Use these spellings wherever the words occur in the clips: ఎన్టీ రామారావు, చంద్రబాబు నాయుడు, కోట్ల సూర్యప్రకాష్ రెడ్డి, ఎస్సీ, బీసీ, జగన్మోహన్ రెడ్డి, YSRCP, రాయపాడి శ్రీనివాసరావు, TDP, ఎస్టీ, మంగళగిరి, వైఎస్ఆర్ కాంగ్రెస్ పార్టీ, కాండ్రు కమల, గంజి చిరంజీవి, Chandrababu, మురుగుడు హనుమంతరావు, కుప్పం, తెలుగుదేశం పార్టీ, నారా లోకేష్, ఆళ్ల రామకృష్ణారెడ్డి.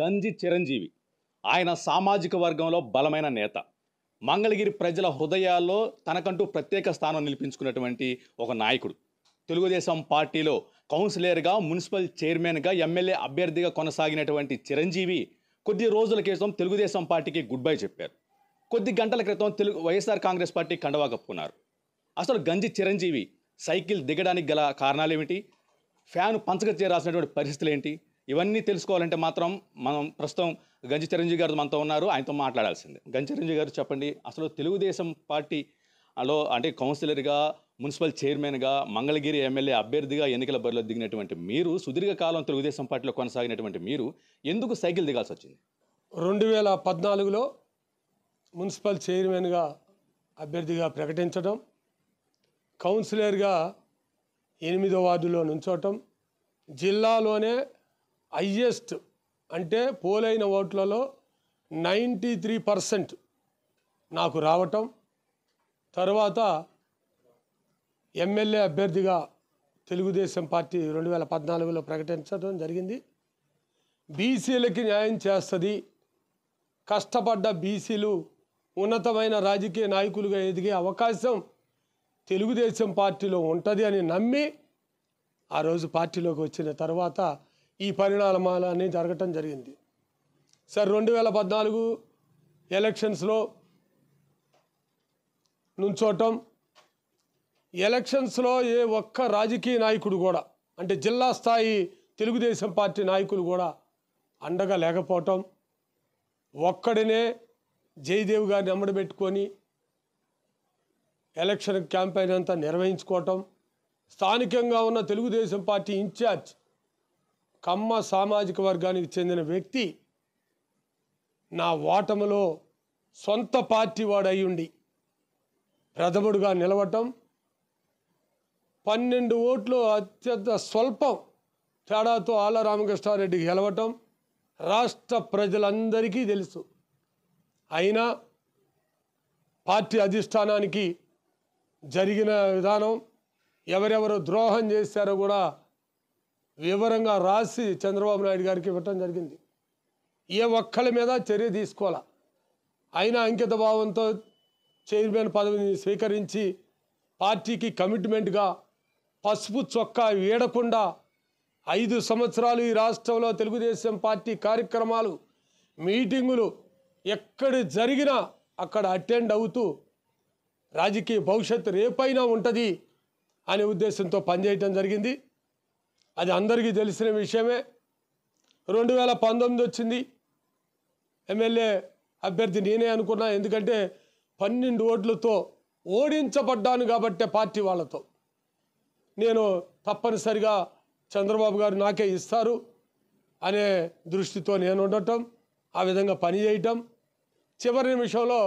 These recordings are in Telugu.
గంజి చిరంజీవి ఆయన సామాజిక వర్గంలో బలమైన నేత మంగళగిరి ప్రజల హృదయాల్లో తనకంటూ ప్రత్యేక స్థానం నిలిపించుకున్నటువంటి ఒక నాయకుడు తెలుగుదేశం పార్టీలో కౌన్సిలర్గా మున్సిపల్ చైర్మన్గా ఎమ్మెల్యే అభ్యర్థిగా కొనసాగినటువంటి చిరంజీవి కొద్ది రోజుల క్రితం తెలుగుదేశం పార్టీకి గుడ్ బై చెప్పారు కొద్ది గంటల క్రితం వైఎస్ఆర్ కాంగ్రెస్ పార్టీ కండవా కప్పుకున్నారు అసలు గంజి చిరంజీవి సైకిల్ దిగడానికి గల కారణాలు ఏమిటి ఫ్యాన్ పంచక చేరాల్సినటువంటి పరిస్థితులు ఏంటి ఇవన్నీ తెలుసుకోవాలంటే మాత్రం మనం ప్రస్తుతం గంజి చిరంజీవి గారు మనతో ఉన్నారు ఆయనతో మాట్లాడాల్సిందే గంజి చిరంజీవి గారు చెప్పండి అసలు తెలుగుదేశం పార్టీలో అంటే కౌన్సిలర్గా మున్సిపల్ చైర్మన్గా మంగళగిరి ఎమ్మెల్యే అభ్యర్థిగా ఎన్నికల బరిలో దిగినటువంటి మీరు సుదీర్ఘకాలం తెలుగుదేశం పార్టీలో కొనసాగినటువంటి మీరు ఎందుకు సైకిల్ దిగాల్సి వచ్చింది 2014లో మున్సిపల్ చైర్మన్గా అభ్యర్థిగా ప్రకటించడం కౌన్సిలర్గా 8వ వార్డులో నుంచోవటం జిల్లాలోనే హైయెస్ట్ అంటే పోలైన ఓట్లలో 93% నాకు రావటం తర్వాత ఎమ్మెల్యే అభ్యర్థిగా తెలుగుదేశం పార్టీ 2014లో ప్రకటించడం జరిగింది బీసీలకి న్యాయం చేస్తుంది కష్టపడ్డ బీసీలు ఉన్నతమైన రాజకీయ నాయకులుగా ఎదిగే అవకాశం తెలుగుదేశం పార్టీలో ఉంటుంది అని నమ్మి ఆ రోజు పార్టీలోకి వచ్చిన తర్వాత ఈ పరిణామాలన్నీ జరగటం జరిగింది సార్ 2014 ఎలక్షన్స్లో నుంచోటం ఎలక్షన్స్లో ఏ ఒక్క రాజకీయ నాయకుడు కూడా అంటే జిల్లా స్థాయి తెలుగుదేశం పార్టీ నాయకులు కూడా అండగా లేకపోవటం ఒక్కడినే జయదేవ్ గారిని అమ్మడబెట్టుకొని ఎలక్షన్ క్యాంపెయిన్ అంతా నిర్వహించుకోవటం స్థానికంగా ఉన్న తెలుగుదేశం పార్టీ ఇన్ఛార్జ్ కమ్మ సామాజిక వర్గానికి చెందిన వ్యక్తి నా ఓటములో సొంత పార్టీ వాడు అయ్యుండి ప్రథముడుగా నిలవటం 12 ఓట్లు అత్యంత స్వల్పం తేడాతో ఆళ్ళ రామకృష్ణారెడ్డికి గెలవటం రాష్ట్ర ప్రజలందరికీ తెలుసు అయినా పార్టీ అధిష్టానానికి జరిగిన విధానం ఎవరెవరు ద్రోహం చేశారో కూడా వివరంగా రాసి చంద్రబాబు నాయుడు గారికి ఇవ్వటం జరిగింది ఏ ఒక్కళ్ళ మీద చర్య తీసుకోవాలా అయినా అంకిత భావంతో చైర్మన్ పదవిని స్వీకరించి పార్టీకి కమిట్మెంట్గా పసుపు చొక్కా వీడకుండా 5 సంవత్సరాలు ఈ రాష్ట్రంలో తెలుగుదేశం పార్టీ కార్యక్రమాలు మీటింగులు ఎక్కడ జరిగినా అక్కడ అటెండ్ అవుతూ రాజకీయ భవిష్యత్తు రేపైనా ఉంటుంది అనే ఉద్దేశంతో పనిచేయటం జరిగింది అది అందరికీ తెలిసిన విషయమే 2019 వచ్చింది ఎమ్మెల్యే అభ్యర్థి నేనే అనుకున్నా ఎందుకంటే 12 ఓట్లతో ఓడించబడ్డాను కాబట్టి పార్టీ వాళ్ళతో నేను తప్పనిసరిగా చంద్రబాబు గారు నాకే ఇస్తారు అనే దృష్టితో నేను ఉండటం ఆ విధంగా పనిచేయటం చివరి నిమిషంలో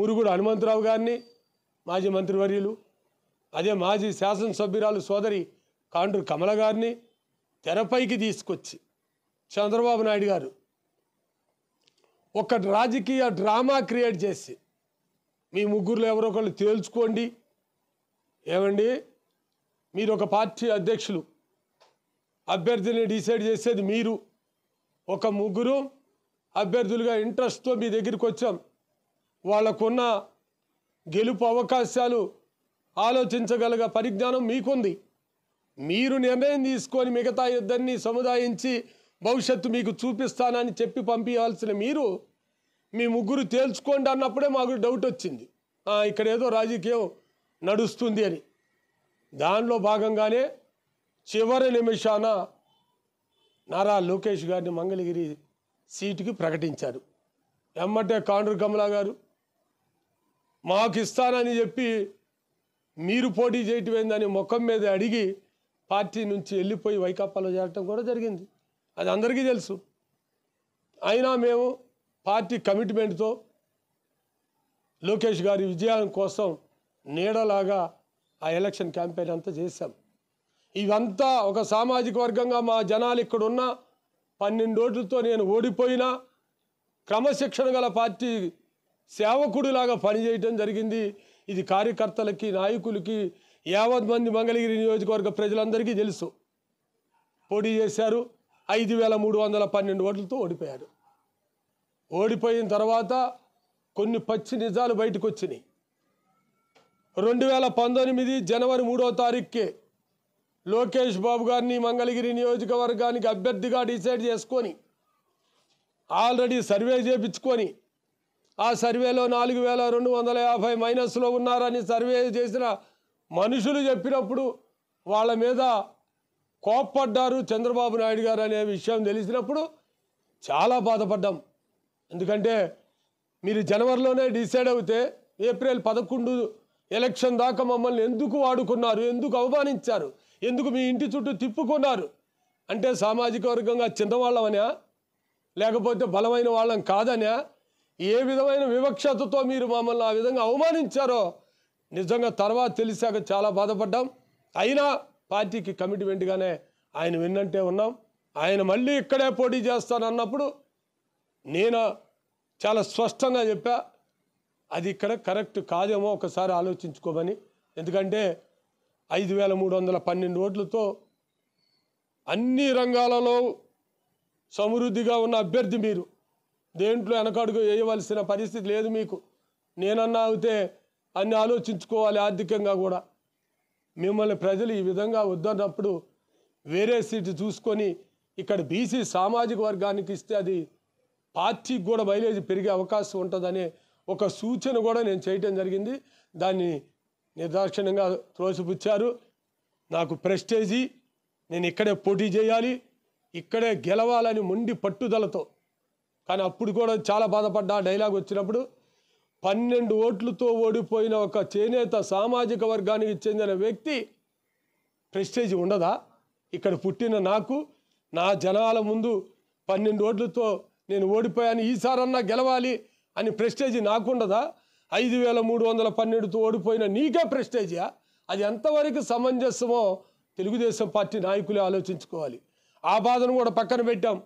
మురుగుడు హనుమంతరావు గారిని మాజీ మంత్రివర్యులు అదే మాజీ శాసనసభ్యురాలు సోదరి కాండ్రు కమల గారిని తెరపైకి తీసుకొచ్చి చంద్రబాబు నాయుడు గారు ఒక రాజకీయ డ్రామా క్రియేట్ చేసి మీ ముగ్గురులో ఎవరో ఒకళ్ళు తేల్చుకోండి ఏమండి మీరు ఒక పార్టీ అధ్యక్షులు అభ్యర్థిని డిసైడ్ చేసేది మీరు ఒక ముగ్గురు అభ్యర్థులుగా ఇంట్రెస్ట్తో మీ దగ్గరికి వచ్చాం వాళ్ళకున్న గెలుపు అవకాశాలు ఆలోచించగల పరిజ్ఞానం మీకుంది మీరు నిర్ణయం తీసుకొని మిగతా ఇద్దరిని సముదాయించి భవిష్యత్తు మీకు చూపిస్తానని చెప్పి పంపించాల్సిన మీరు మీ ముగ్గురు తేల్చుకోండి అన్నప్పుడే మాకు డౌట్ వచ్చింది ఇక్కడ ఏదో రాజకీయం నడుస్తుంది అని దానిలో భాగంగానే చివరి నిమిషాన నారా లోకేష్ గారిని మంగళగిరి సీటుకి ప్రకటించారు ఎమ్మటే కాండ్రు కమలా గారు మాకు ఇస్తానని చెప్పి మీరు పోటీ చేయటమేందని ముఖం మీద అడిగి పార్టీ నుంచి వెళ్ళిపోయి వైకాపాలో చేరటం కూడా జరిగింది అది అందరికీ తెలుసు అయినా మేము పార్టీ కమిట్మెంట్తో లోకేష్ గారి విజయం కోసం నీడలాగా ఆ ఎలక్షన్ క్యాంపెయిన్ అంతా చేశాం ఇవంతా ఒక సామాజిక వర్గంగా మా జనాలు ఇక్కడున్న 12 ఓట్లతో నేను ఓడిపోయినా క్రమశిక్షణ గల పార్టీ సేవకుడిలాగా పనిచేయటం జరిగింది ఇది కార్యకర్తలకి నాయకులకి యావత్ మంది మంగళగిరి నియోజకవర్గ ప్రజలందరికీ తెలుసు పోటీ చేశారు 5312 तो ఓడిపోయారు. ఓడిపోయిన తర్వాత కొన్ని పచ్చి నిజాలు బయటికి వచ్చేని 2019 జనవరి 3వ తారీఖుకే లోకేష్ బాబు గారిని మంగళగిరి నియోజకవర్గానికి అభ్యర్థిగా డిసైడ్ చేసుకొని ఆల్రెడీ సర్వే చేయించుకొని ఆ సర్వేలో 4250 మైనస్లో ఉన్నారని సర్వే చేసిన మనుషులు చెప్పినప్పుడు వాళ్ళ మీద కోపపడ్డారు చంద్రబాబు నాయుడు గారు అనే విషయం తెలిసినప్పుడు చాలా బాధపడ్డాం. ఎందుకంటే మీరు జనవరిలోనే డిసైడ్ అవుతే ఏప్రిల్ 11 ఎలక్షన్ దాకా మమ్మల్ని ఎందుకు వాడుకున్నారు, ఎందుకు అవమానించారు, ఎందుకు మీ ఇంటి చుట్టూ తిప్పుకున్నారు అంటే సామాజిక వర్గంగా చిన్నవాళ్ళమనా లేకపోతే బలమైన వాళ్ళం కాదనా, ఏ విధమైన వివక్షతతో మీరు మమ్మల్ని ఆ విధంగా అవమానించారో నిజంగా తర్వాత తెలిసాక చాలా బాధపడ్డాం. అయినా పార్టీకి కమిట్మెంట్గానే ఆయన విన్నంటే ఉన్నాం. ఆయన మళ్ళీ ఇక్కడే పోటీ చేస్తానన్నప్పుడు నేను చాలా స్పష్టంగా చెప్పా అది ఇక్కడ కరెక్ట్ కాదేమో ఒకసారి ఆలోచించుకోమని. ఎందుకంటే 5312 ఓట్లతో అన్ని రంగాలలో సమృద్ధిగా ఉన్న అభ్యర్థి మీరు, దేంట్లో వెనకడుగు వేయవలసిన పరిస్థితి లేదు మీకు. నేనన్నా అయితే అన్ని ఆలోచించుకోవాలి ఆర్థికంగా కూడా. మిమ్మల్ని ప్రజలు ఈ విధంగా వద్దన్నప్పుడు వేరే సీటు చూసుకొని ఇక్కడ బీసీ సామాజిక వర్గానికి ఇస్తే అది పార్టీకి కూడా మైలేజ్ పెరిగే అవకాశం ఉంటుందనే ఒక సూచన కూడా నేను చేయటం జరిగింది. దాన్ని నిర్దాక్షిణ్యంగా త్రోసిపుచ్చారు. నాకు ప్రెస్టేజీ, నేను ఇక్కడే పోటీ చేయాలి, ఇక్కడే గెలవాలని మొండి పట్టుదలతో. కానీ అప్పుడు కూడా చాలా బాధపడ్డా డైలాగ్ వచ్చినప్పుడు. 12 ఓట్లతో ఓడిపోయిన ఒక చేనేత సామాజిక వర్గానికి చెందిన వ్యక్తి ప్రెస్టేజ్ ఉండదా? ఇక్కడ పుట్టిన నాకు నా జనాల ముందు 12 ఓట్లతో నేను ఓడిపోయాను, ఈసారన్నా గెలవాలి అని ప్రెస్టేజ్ నాకుండదా? 5312తో ఓడిపోయిన నీకే ప్రెస్టేజియా? అది ఎంతవరకు సమంజసమో తెలుగుదేశం పార్టీ నాయకులే ఆలోచించుకోవాలి. ఆ బాధను కూడా పక్కన పెట్టాం.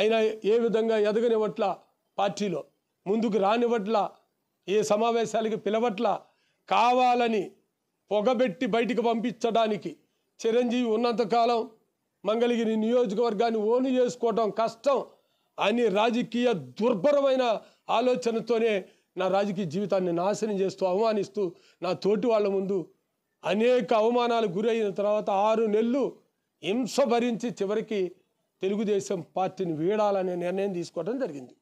అయినా ఏ విధంగా ఎదగనివ్వట్ల, పార్టీలో ముందుకు రానివ్వట్ల, ఏ సమావేశాలకి పిలవట్ల. కావాలని పొగబెట్టి బయటికి పంపించడానికి చిరంజీవి ఉన్నంతకాలం మంగళగిరి నియోజకవర్గాన్ని ఓను చేసుకోవటం కష్టం అని రాజకీయ దుర్భరమైన ఆలోచనతోనే నా రాజకీయ జీవితాన్ని నాశనం చేస్తూ అవమానిస్తూ నా తోటి వాళ్ళ ముందు అనేక అవమానాలు గురైన తర్వాత 6 నెలలు హింస భరించి చివరికి తెలుగుదేశం పార్టీని వీడాలనే నిర్ణయం తీసుకోవడం జరిగింది.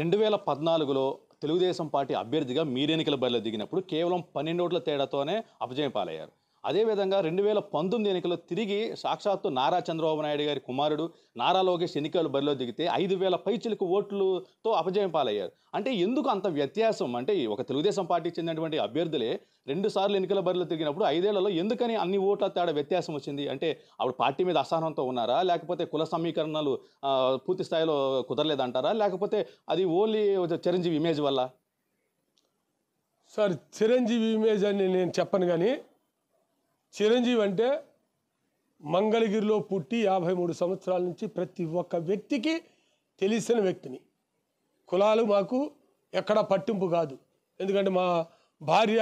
2014లో తెలుగుదేశం పార్టీ అభ్యర్థిగా మీరు ఎన్నికల బరిలో దిగినప్పుడు కేవలం 12 ఓట్ల తేడాతోనే అపజయం పాలయ్యారు. అదేవిధంగా 2019 ఎన్నికల్లో తిరిగి సాక్షాత్తు నారా చంద్రబాబు నాయుడు గారి కుమారుడు నారా లోకేష్ ఎన్నికల బరిలో దిగితే 5000 పైచిలకు ఓట్లతో అపజయం పాలయ్యారు. అంటే ఎందుకు అంత వ్యత్యాసం? అంటే ఒక తెలుగుదేశం పార్టీకి చెందినటువంటి అభ్యర్థులే 2 సార్లు ఎన్నికల బరిలో తిరిగినప్పుడు 5 ఏళ్లలో ఎందుకని అన్ని ఓట్ల తేడా వ్యత్యాసం వచ్చింది? అంటే అప్పుడు పార్టీ మీద అసహనంతో ఉన్నారా, లేకపోతే కుల సమీకరణలు పూర్తి స్థాయిలో కుదరలేదంటారా, లేకపోతే అది ఓన్లీ చిరంజీవి ఇమేజ్ వల్ల? సార్, చిరంజీవి ఇమేజ్ అని నేను చెప్పను, కానీ చిరంజీవి అంటే మంగళగిరిలో పుట్టి 53 సంవత్సరాల నుంచి ప్రతి ఒక్క వ్యక్తికి తెలిసిన వ్యక్తిని. కులాలు మాకు ఎక్కడ పట్టింపు కాదు. ఎందుకంటే మా భార్య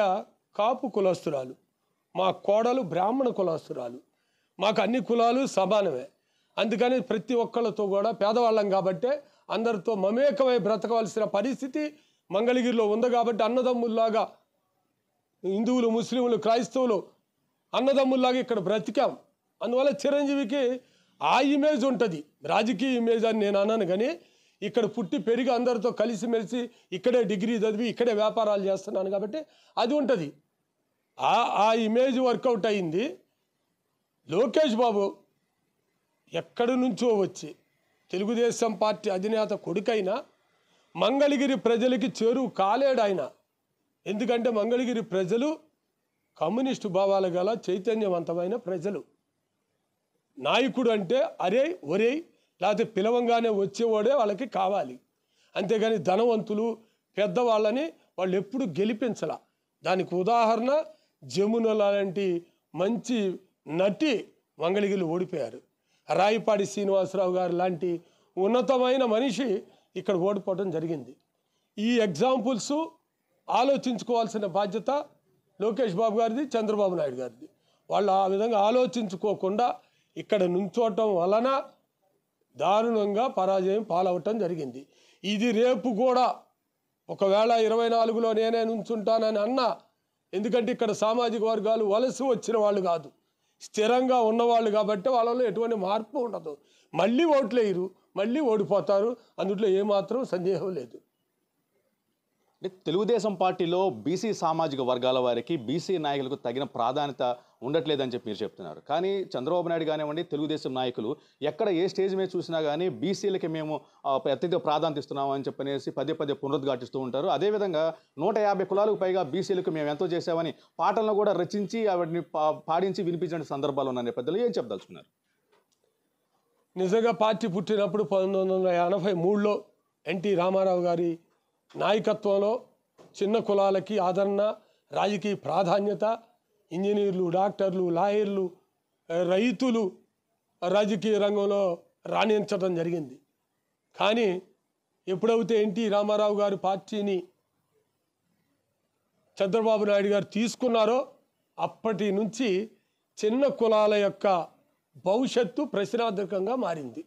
కాపు కులస్తురాలు, మా కోడలు బ్రాహ్మణ కులస్తురాలు, మాకు అన్ని కులాలు సమానమే. అందుకని ప్రతి ఒక్కళ్ళతో కూడా పేదవాళ్ళం కాబట్టే అందరితో మమేకమై బ్రతకవలసిన పరిస్థితి మంగళగిరిలో ఉంది. కాబట్టి అన్నదమ్ముల్లాగా హిందువులు, ముస్లింలు, క్రైస్తవులు అన్నదమ్ముల్లాగా ఇక్కడ బ్రతికాం. అందువల్ల చిరంజీవికి ఆ ఇమేజ్ ఉంటుంది, రాజకీయ ఇమేజ్ అని నేను అన్నాను. కానీ ఇక్కడ పుట్టి పెరిగి అందరితో కలిసిమెలిసి ఇక్కడే డిగ్రీ చదివి ఇక్కడే వ్యాపారాలు చేస్తున్నాను కాబట్టి అది ఉంటుంది. ఆ ఇమేజ్ వర్కౌట్ అయింది. లోకేష్ బాబు ఎక్కడి నుంచో వచ్చి తెలుగుదేశం పార్టీ అధినేత కొడుకైనా మంగళగిరి ప్రజలకి చేరువు కాలేడు ఆయన. ఎందుకంటే మంగళగిరి ప్రజలు కమ్యూనిస్టు భావాలు గల చైతన్యవంతమైన ప్రజలు. నాయకుడు అంటే అరే ఒరే లేకపోతే పిలవంగానే వచ్చేవాడే వాళ్ళకి కావాలి. అంతేగాని ధనవంతులు పెద్దవాళ్ళని వాళ్ళు ఎప్పుడు గెలిపించాల. దానికి ఉదాహరణ జమున లాంటి మంచి నటి మంగళగిరిలో ఓడిపోయారు. రాయపాడి శ్రీనివాసరావు గారు లాంటి ఉన్నతమైన మనిషి ఇక్కడ ఓడిపోవడం జరిగింది. ఈ ఎగ్జాంపుల్స్ ఆలోచించుకోవాల్సిన బాధ్యత లోకేష్ బాబు గారిది, చంద్రబాబు నాయుడు గారిది. వాళ్ళు ఆ విధంగా ఆలోచించుకోకుండా ఇక్కడ నుంచోటం వలన దారుణంగా పరాజయం పాలవటం జరిగింది. ఇది రేపు కూడా ఒకవేళ 24లో నేనే నుంచుంటానని అన్న, ఎందుకంటే ఇక్కడ సామాజిక వర్గాలు వలస వచ్చిన వాళ్ళు కాదు, స్థిరంగా ఉన్నవాళ్ళు కాబట్టి వాళ్ళలో ఎటువంటి మార్పు ఉండదు. మళ్ళీ ఓట్లేయరు, మళ్ళీ ఓడిపోతారు, అందుట్లో ఏమాత్రం సందేహం లేదు. తెలుగుదేశం పార్టీలో బీసీ సామాజిక వర్గాల వారికి, బీసీ నాయకులకు తగిన ప్రాధాన్యత ఉండట్లేదని చెప్పి మీరు చెప్తున్నారు. కానీ చంద్రబాబు నాయుడు కానివ్వండి, తెలుగుదేశం నాయకులు ఎక్కడ ఏ స్టేజ్ మీద చూసినా కానీ బీసీలకి మేము అత్యంత ప్రాధాన్యత ఇస్తున్నామని చెప్పనేసి పదే పదే పునరుద్ఘాటిస్తూ ఉంటారు. అదేవిధంగా 150 కులాలకు పైగా బీసీలకు మేము ఎంతో చేసామని పాటలను కూడా రచించి వాటిని పాడించి వినిపించిన సందర్భాలు ఉన్న నేపథ్యంలో ఏం చెప్పదలుచుకున్నారు? నిజంగా పార్టీ పుట్టినప్పుడు 1983లో ఎన్టీ రామారావు గారి నాయకత్వంలో చిన్న కులాలకి ఆదరణ, రాజకీయ ప్రాధాన్యత, ఇంజనీర్లు, డాక్టర్లు, లాయర్లు, రైతులు రాజకీయ రంగంలో రాణించడం జరిగింది. కానీ ఎప్పుడైతే ఎన్టీ రామారావు గారు పార్టీని చంద్రబాబు నాయుడు గారు తీసుకున్నారో అప్పటి నుంచి చిన్న కులాల యొక్క భవిష్యత్తు ప్రశ్నార్థకంగా మారింది.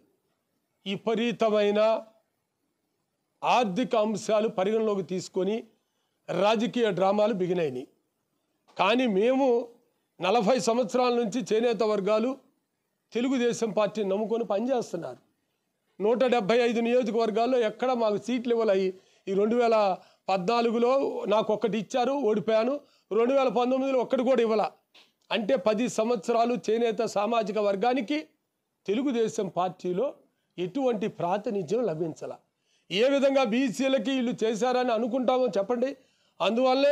విపరీతమైన ఆర్థిక అంశాలు పరిగణలోకి తీసుకొని రాజకీయ డ్రామాలు బిగినాయి. కానీ మేము 40 సంవత్సరాల నుంచి చేనేత వర్గాలు తెలుగుదేశం పార్టీని నమ్ముకొని పనిచేస్తున్నారు. 175 నియోజకవర్గాల్లో ఎక్కడ మాకు సీట్లు ఇవ్వలేయి. ఈ 2014లో నాకు ఒక్కటి ఇచ్చారు, ఓడిపోయాను. 2019లో ఒక్కటి కూడా ఇవ్వాల. అంటే 10 సంవత్సరాలు చేనేత సామాజిక వర్గానికి తెలుగుదేశం పార్టీలో ఎటువంటి ప్రాతినిధ్యం లభించాల. ఏ విధంగా బీసీలకి వీళ్ళు చేశారని అనుకుంటామో చెప్పండి. అందువల్లే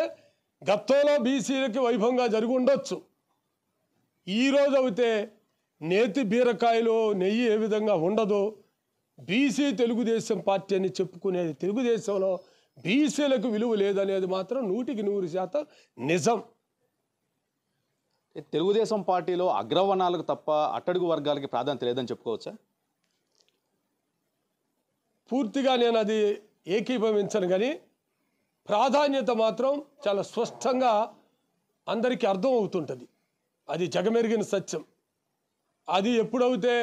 గతంలో బీసీలకి వైభవంగా జరిగి ఉండొచ్చు. ఈరోజు అయితే నేతి బీరకాయలో నెయ్యి ఏ విధంగా ఉండదో బీసీ తెలుగుదేశం పార్టీ అని చెప్పుకునేది తెలుగుదేశంలో బీసీలకు విలువ లేదనేది మాత్రం 100% నిజం. తెలుగుదేశం పార్టీలో అగ్రవర్ణాలకు తప్ప అట్టడుగు వర్గాలకి ప్రాధాన్యత లేదని చెప్పుకోవచ్చా? పూర్తిగా నేను అది ఏకీభవించను, కానీ ప్రాధాన్యత మాత్రం చాలా స్పష్టంగా అందరికీ అర్థం అవుతుంటుంది. అది జగమెరిగిన సత్యం. అది ఎప్పుడైతే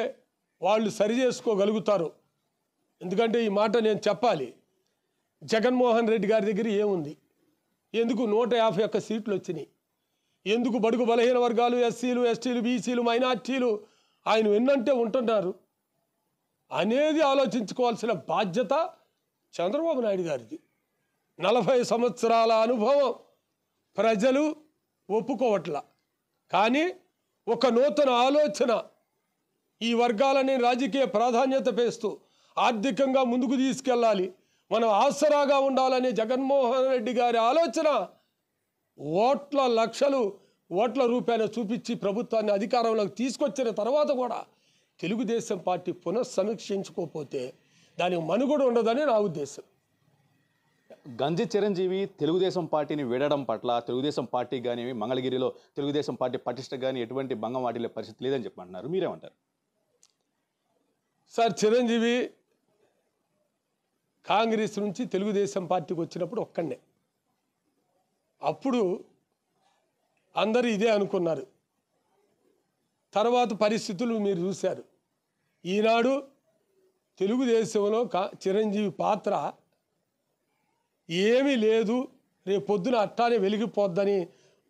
వాళ్ళు సరి చేసుకోగలుగుతారు, ఎందుకంటే ఈ మాట నేను చెప్పాలి. జగన్మోహన్ రెడ్డి గారి దగ్గర ఏముంది? ఎందుకు 151 సీట్లు వచ్చినాయి? ఎందుకు బడుగు బలహీన వర్గాలు, ఎస్సీలు, ఎస్టీలు, బీసీలు, మైనార్టీలు ఆయన ఎన్నంటే ఉంటున్నారు అనేది ఆలోచించుకోవాల్సిన బాధ్యత చంద్రబాబు నాయుడు గారిది. 40 సంవత్సరాల అనుభవం ప్రజలు ఒప్పుకోవట్లా. కానీ ఒక నూతన ఆలోచన, ఈ వర్గాలని రాజకీయ ప్రాధాన్యత పేస్తూ ఆర్థికంగా ముందుకు తీసుకెళ్ళాలి, మనం ఆసరాగా ఉండాలనే జగన్మోహన్ రెడ్డి గారి ఆలోచన ఓట్ల లక్షలు ఓట్ల రూపాయలు చూపించి ప్రభుత్వాన్ని అధికారంలోకి తీసుకొచ్చిన తర్వాత కూడా తెలుగుదేశం పార్టీ పునఃసమీక్షించుకోకపోతే దానికి మనుగడ ఉండదని నా ఉద్దేశం. గంజి చిరంజీవి తెలుగుదేశం పార్టీని వీడడం పట్ల, తెలుగుదేశం పార్టీ కానీ మంగళగిరిలో తెలుగుదేశం పార్టీ పటిష్ట కానీ ఎటువంటి భంగం వాటిల్లే పరిస్థితి లేదని చెప్పమంటున్నారు, మీరేమంటారు? సార్, చిరంజీవి కాంగ్రెస్ నుంచి తెలుగుదేశం పార్టీకి వచ్చినప్పుడు ఒక్కడే. అప్పుడు అందరూ ఇదే అనుకున్నారు. తర్వాత పరిస్థితులు మీరు చూశారు. ఈనాడు తెలుగుదేశంలో చిరంజీవి పాత్ర ఏమీ లేదు, రేపు పొద్దున అట్టానే వెలిగిపోద్దని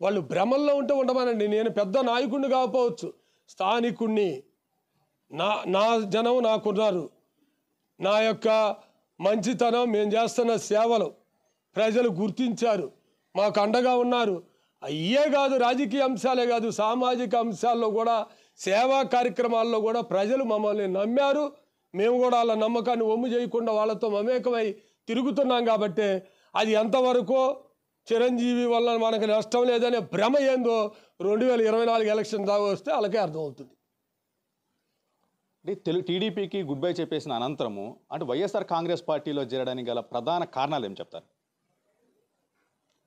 వాళ్ళు భ్రమల్లో ఉండమనండి. నేను పెద్ద నాయకుడిని కాకపోవచ్చు, స్థానికుణ్ణి. నా జనం నాకున్నారు. నా యొక్క మంచితనం, మేము చేస్తున్న సేవలు ప్రజలు గుర్తించారు, మాకు అండగా ఉన్నారు. అయ్యే కాదు, రాజకీయ అంశాలే కాదు, సామాజిక అంశాల్లో కూడా, సేవా కార్యక్రమాల్లో కూడా ప్రజలు మమ్మల్ని నమ్మారు. మేము కూడా వాళ్ళ నమ్మకాన్ని ఒమ్ము చేయకుండా వాళ్ళతో మమేకమై తిరుగుతున్నాం. కాబట్టి అది ఎంతవరకు చిరంజీవి వల్ల మనకు నష్టం లేదనే భ్రమ ఏందో 2024 ఎలక్షన్ దాకా వస్తే వాళ్ళకే అర్థమవుతుంది. టీడీపీకి గుడ్ బై చెప్పేసిన అనంతరము అంటే వైఎస్ఆర్ కాంగ్రెస్ పార్టీలో చేరడానికి గల ప్రధాన కారణాలు ఏం చెప్తారు?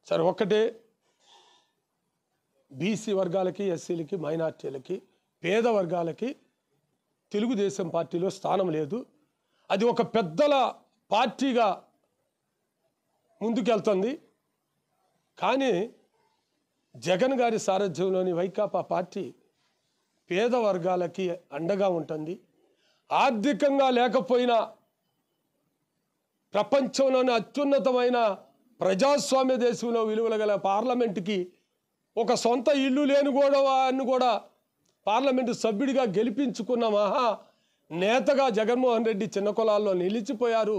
సార్, ఒక్కటే, బీసీ వర్గాలకి, ఎస్సీలకి, మైనార్టీలకి, పేద వర్గాలకి తెలుగుదేశం పార్టీలో స్థానం లేదు. అది ఒక పెద్దల పార్టీగా ముందుకెళ్తుంది. కానీ జగన్ గారి సారథ్యంలోని వైకాపా పార్టీ పేద వర్గాలకి అండగా ఉంటుంది. ఆర్థికంగా లేకపోయినా ప్రపంచంలోనే అత్యున్నతమైన ప్రజాస్వామ్య దేశంలో విలువలగల పార్లమెంట్కి ఒక సొంత ఇల్లు లేని గోడవాన్ని కూడా పార్లమెంటు సభ్యుడిగా గెలిపించుకున్న మహా నేతగా జగన్మోహన్ రెడ్డి చిన్న కులాల్లో నిలిచిపోయారు.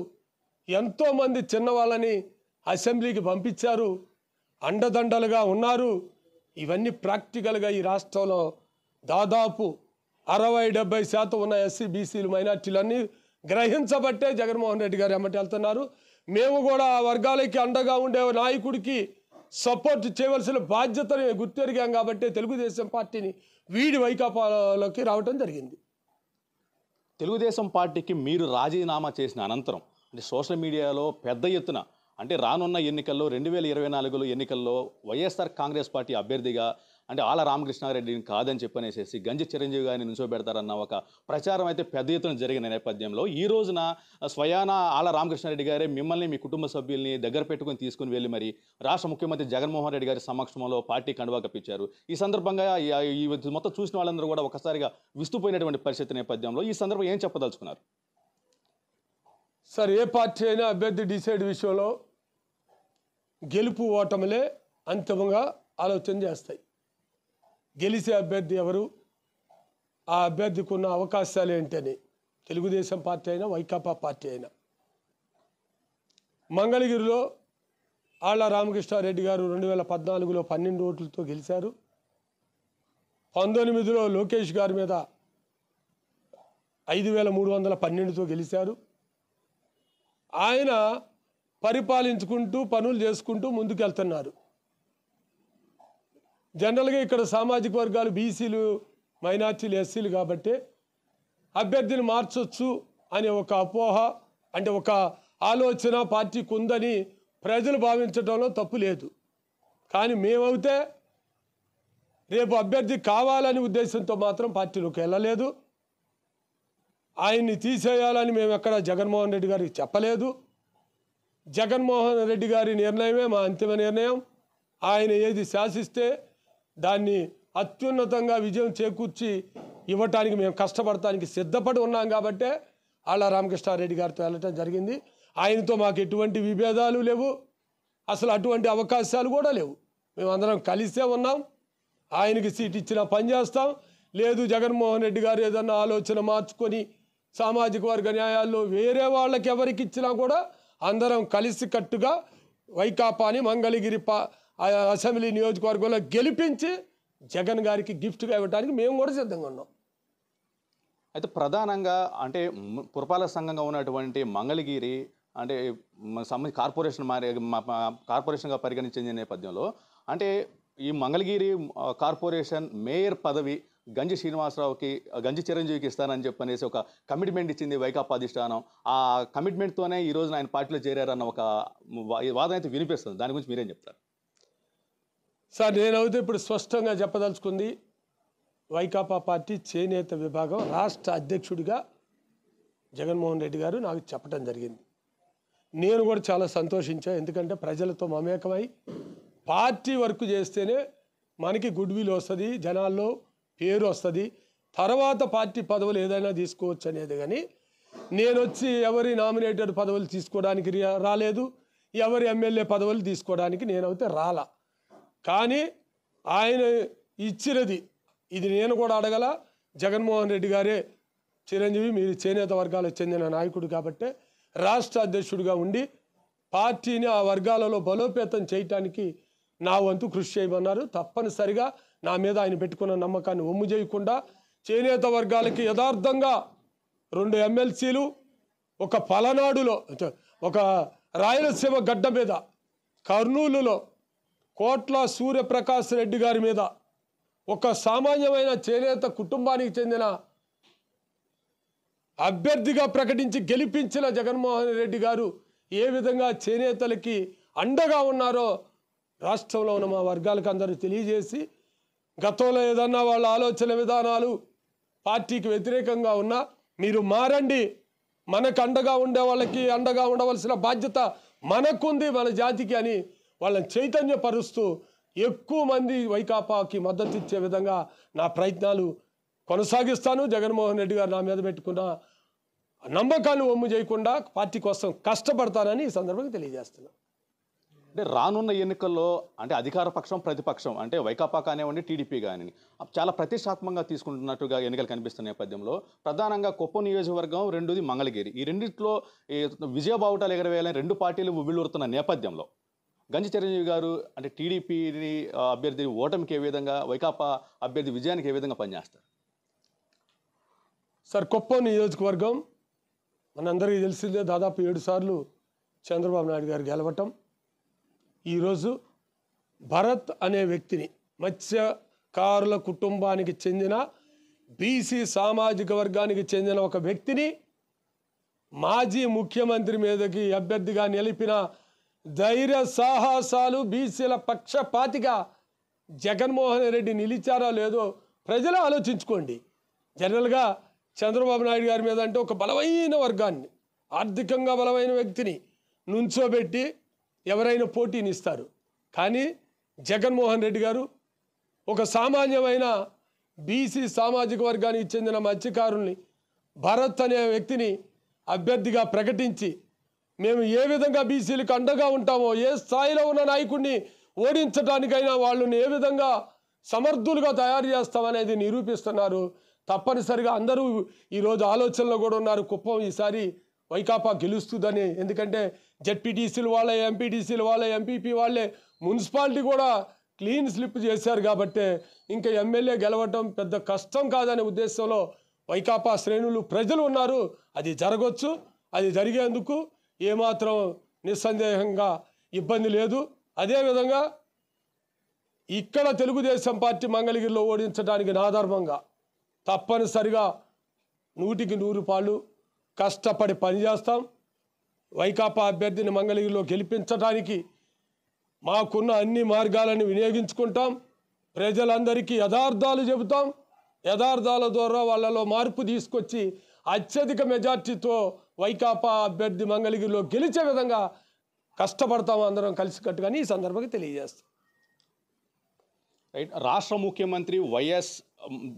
ఎంతోమంది చిన్నవాళ్ళని అసెంబ్లీకి పంపించారు, అండదండలుగా ఉన్నారు. ఇవన్నీ ప్రాక్టికల్గా ఈ రాష్ట్రంలో దాదాపు 60-70% ఉన్న ఎస్సీ బీసీలు మైనార్టీలన్నీ గ్రహించబట్టే జగన్మోహన్ రెడ్డి గారు ఎమ్మటి వెళ్తున్నారు. మేము కూడా ఆ వర్గాలకి అండగా ఉండే నాయకుడికి సపోర్ట్ చేయవలసిన బాధ్యతను గుర్తెరిగాం కాబట్టి తెలుగుదేశం పార్టీని వీడి వైకాపాలోకి రావడం జరిగింది. తెలుగుదేశం పార్టీకి మీరు రాజీనామా చేసిన అనంతరం అంటే సోషల్ మీడియాలో పెద్ద ఎత్తున అంటే రానున్న ఎన్నికల్లో 2024 ఎన్నికల్లో వైఎస్ఆర్ కాంగ్రెస్ పార్టీ అభ్యర్థిగా అంటే ఆల రామకృష్ణారెడ్డిని కాదని చెప్పనేసేసి గంజి చిరంజీవి గారిని నిలిచోబెడతారన్న ఒక ప్రచారం అయితే పెద్ద ఎత్తున జరిగిన నేపథ్యంలో ఈ రోజున స్వయాన ఆల రామకృష్ణారెడ్డి గారే మిమ్మల్ని మీ కుటుంబ సభ్యుల్ని దగ్గర పెట్టుకుని తీసుకుని వెళ్ళి మరి రాష్ట్ర ముఖ్యమంత్రి జగన్మోహన్ రెడ్డి గారి సమక్షంలో పార్టీ కండువా కప్పించారు. ఈ సందర్భంగా ఈ మొత్తం చూసిన వాళ్ళందరూ కూడా ఒకసారిగా విస్తుపోయినటువంటి పరిస్థితి నేపథ్యంలో ఈ సందర్భం ఏం చెప్పదలుచుకున్నారు సార్? ఏ పార్టీ అయినా అభ్యర్థి డిసైడ్ విషయంలో గెలుపు ఓటములే అంతిమంగా ఆలోచన చేస్తాయి. గెలిచే అభ్యర్థి ఎవరు, ఆ అభ్యర్థికి ఉన్న అవకాశాలు ఏంటని తెలుగుదేశం పార్టీ అయినా వైకాపా పార్టీ అయినా. మంగళగిరిలో ఆళ్ల రామకృష్ణారెడ్డి గారు 2014లో 12 ఓట్లతో గెలిచారు. 19లో లోకేష్ గారి మీద 5312తో గెలిచారు. ఆయన పరిపాలించుకుంటూ పనులు చేసుకుంటూ ముందుకెళ్తున్నారు. జనరల్గా ఇక్కడ సామాజిక వర్గాలు బీసీలు మైనార్టీలు ఎస్సీలు కాబట్టి అభ్యర్థిని మార్చొచ్చు అనే ఒక అపోహ అంటే ఒక ఆలోచన పార్టీకి ఉందని ప్రజలు భావించడంలో తప్పు లేదు. కానీ మేమైతే రేపు అభ్యర్థి కావాలని ఉద్దేశంతో మాత్రం పార్టీలోకి వెళ్ళలేదు. ఆయన్ని తీసేయాలని మేము ఎక్కడ జగన్మోహన్ రెడ్డి గారికి చెప్పలేదు. జగన్మోహన్ రెడ్డి గారి నిర్ణయమే మా అంతిమ నిర్ణయం. ఆయన ఏది శాసిస్తే దాన్ని అత్యున్నతంగా విజయం చేకూర్చి ఇవ్వటానికి మేము కష్టపడటానికి సిద్ధపడి ఉన్నాం కాబట్టి ఆళ్ల రామకృష్ణారెడ్డి గారితో వెళ్ళటం జరిగింది. ఆయనతో మాకు ఎటువంటి విభేదాలు లేవు, అసలు అటువంటి అవకాశాలు కూడా లేవు. మేమందరం కలిసే ఉన్నాం. ఆయనకి సీట్ ఇచ్చినా పనిచేస్తాం. లేదు జగన్మోహన్ రెడ్డి గారు ఏదన్నా ఆలోచన మార్చుకొని సామాజిక వర్గ న్యాయాల్లో వేరే వాళ్ళకి ఎవరికి ఇచ్చినా కూడా అందరం కలిసికట్టుగా వైకాపాని మంగళగిరి అసెంబ్లీ నియోజకవర్గంలో గెలిపించి జగన్ గారికి గిఫ్ట్గా ఇవ్వడానికి మేము కూడా సిద్ధంగా ఉన్నాం. అయితే ప్రధానంగా అంటే పురపాలక సంఘంగా ఉన్నటువంటి మంగళగిరి అంటే కార్పొరేషన్గా పరిగణించిన నేపథ్యంలో అంటే ఈ మంగళగిరి కార్పొరేషన్ మేయర్ పదవి గంజి చిరంజీవికి ఇస్తానని చెప్పనేసి ఒక కమిట్మెంట్ ఇచ్చింది వైకాపా అధిష్టానం. ఆ కమిట్మెంట్తోనే ఈ రోజున ఆయన పార్టీలో చేరారన్న ఒక వాదన అయితే వినిపిస్తుంది. దాని గురించి మీరేం చెప్తారు సార్? నేనైతే ఇప్పుడు స్పష్టంగా చెప్పదలుచుకుంది వైకాపా పార్టీ చేనేత విభాగం రాష్ట్ర అధ్యక్షుడిగా జగన్మోహన్ రెడ్డి గారు నాకు చెప్పడం జరిగింది. నేను కూడా చాలా సంతోషించాను. ఎందుకంటే ప్రజలతో మమేకమై పార్టీ వర్క్ చేస్తేనే మనకి గుడ్ విల్ వస్తుంది, జనాల్లో పేరు వస్తుంది, తర్వాత పార్టీ పదవులు ఏదైనా తీసుకోవచ్చు అనేది. కానీ నేను వచ్చి ఎవరి నామినేటెడ్ పదవులు తీసుకోవడానికి రాలేదు, ఎవరి ఎమ్మెల్యే పదవులు తీసుకోవడానికి నేనైతే రాలా. కానీ ఆయన ఇచ్చినది ఇది, నేను కూడా అడగల. జగన్మోహన్ రెడ్డి గారే చిరంజీవి మీరు చేనేత వర్గాలకు చెందిన నాయకుడు కాబట్టి రాష్ట్ర అధ్యక్షుడిగా ఉండి పార్టీని ఆ వర్గాలలో బలోపేతం చేయటానికి నా వంతు కృషి చేయమన్నారు. తప్పనిసరిగా నా మీద ఆయన పెట్టుకున్న నమ్మకాన్ని ఒమ్ము చేయకుండా చేనేత వర్గాలకి యథార్థంగా 2 ఎమ్మెల్సీలు ఒక పలనాడులో ఒక రాయలసీమ గడ్డ మీద కర్నూలులో కోట్ల సూర్యప్రకాష్ రెడ్డి గారి మీద ఒక సామాన్యమైన చేనేత కుటుంబానికి చెందిన అభ్యర్థిగా ప్రకటించి గెలిపించిన జగన్మోహన్ రెడ్డి గారు ఏ విధంగా చేనేతలకి అండగా ఉన్నారో రాష్ట్రంలో ఉన్న మా వర్గాలకు అందరూ తెలియజేసి గతంలో ఏదన్నా వాళ్ళ ఆలోచన విధానాలు పార్టీకి వ్యతిరేకంగా ఉన్నా మీరు మారండి, మనకు అండగా ఉండే వాళ్ళకి అండగా ఉండవలసిన బాధ్యత మనకుంది మన జాతికి అని వాళ్ళని చైతన్యపరుస్తూ ఎక్కువ మంది వైకాపాకి మద్దతు ఇచ్చే విధంగా నా ప్రయత్నాలు కొనసాగిస్తాను జగన్మోహన్ రెడ్డి గారు నా మీద పెట్టుకున్న నమ్మకాలను ఒమ్ము చేయకుండా పార్టీ కోసం కష్టపడతానని ఈ సందర్భంగా తెలియజేస్తున్నాను। అంటే రానున్న ఎన్నికల్లో అంటే అధికార పక్షం ప్రతిపక్షం అంటే వైకాపా కానివ్వండి టీడీపీ కానివ్వండి చాలా ప్రతిష్టాత్మకంగా తీసుకుంటున్నట్టుగా ఎన్నికలు కనిపిస్తున్న నేపథ్యంలో ప్రధానంగా కొప్ప నియోజకవర్గం రెండోది మంగళగిరి ఈ రెండింటిలో విజయబావుటాలు ఎగరవేయాలని రెండు పార్టీలు ఉవ్విళ్లూరుతున్న నేపథ్యంలో గంజి చిరంజీవి గారు అంటే టీడీపీని అభ్యర్థి ఓటమికి ఏ విధంగా వైకాపా అభ్యర్థి విజయానికి ఏ విధంగా పనిచేస్తారు సార్? కొప్ప నియోజకవర్గం మనందరికీ తెలిసిందే దాదాపు 7 సార్లు చంద్రబాబు నాయుడు గారు గెలవటం। ఈ రోజు భరత్ అనే వ్యక్తిని మత్స్యకారుల కుటుంబానికి చెందిన బీసీ సామాజిక వర్గానికి చెందిన ఒక వ్యక్తిని మాజీ ముఖ్యమంత్రి మీదకి అభ్యర్థిగా నిలిపిన ధైర్య సాహసాలు బీసీల పక్షపాతిగా జగన్మోహన్ రెడ్డి నిలిచారో లేదో ప్రజలు ఆలోచించుకోండి। జనరల్గా చంద్రబాబు నాయుడు గారి మీద అంటే ఒక బలమైన వర్గాన్ని ఆర్థికంగా బలమైన వ్యక్తిని నుంచోబెట్టి ఎవరైనా పోటీనిస్తారు, కానీ జగన్మోహన్ రెడ్డి గారు ఒక సామాన్యమైన బీసీ సామాజిక వర్గానికి చెందిన మత్స్యకారుల్ని భరత్ అనే వ్యక్తిని అభ్యర్థిగా ప్రకటించి మేము ఏ విధంగా బీసీలకు అండగా ఉంటామో ఏ స్థాయిలో ఉన్న నాయకుడిని ఓడించడానికైనా వాళ్ళని ఏ విధంగా సమర్థులుగా తయారు చేస్తామనేది నిరూపిస్తున్నారు। తప్పనిసరిగా అందరూ ఈరోజు ఆలోచనలో కూడా ఉన్నారు కుప్పం ఈసారి వైకాపా గెలుస్తుందని, ఎందుకంటే జెడ్పీటీసీలు వాళ్ళే ఎంపీటీసీలు వాళ్ళే ఎంపీపీ వాళ్ళే మున్సిపాలిటీ కూడా క్లీన్ స్లిప్ చేశారు కాబట్టి ఇంకా ఎమ్మెల్యే గెలవటం పెద్ద కష్టం కాదనే ఉద్దేశంలో వైకాపా శ్రేణులు ప్రజలు ఉన్నారు। అది జరగవచ్చు, అది జరిగేందుకు ఏమాత్రం నిస్సందేహంగా ఇబ్బంది లేదు। అదేవిధంగా ఇక్కడ తెలుగుదేశం పార్టీ మంగళగిరిలో ఓడించడానికి నాధర్మంగా తప్పనిసరిగా 100కి 100 పాళ్ళు కష్టపడి పనిచేస్తాం। వైకాపా అభ్యర్థిని మంగళగిరిలో గెలిపించడానికి మాకున్న అన్ని మార్గాలను వినియోగించుకుంటాం। ప్రజలందరికీ యథార్థాలు చెబుతాం, యథార్థాల ద్వారా వాళ్ళలో మార్పు తీసుకొచ్చి అత్యధిక మెజార్టీతో వైకాపా అభ్యర్థి మంగళగిరిలో గెలిచే విధంగా కష్టపడతాం అందరం కలిసికట్టుగాని ఈ సందర్భంగా తెలియజేస్తాం। రాష్ట్ర ముఖ్యమంత్రి వైఎస్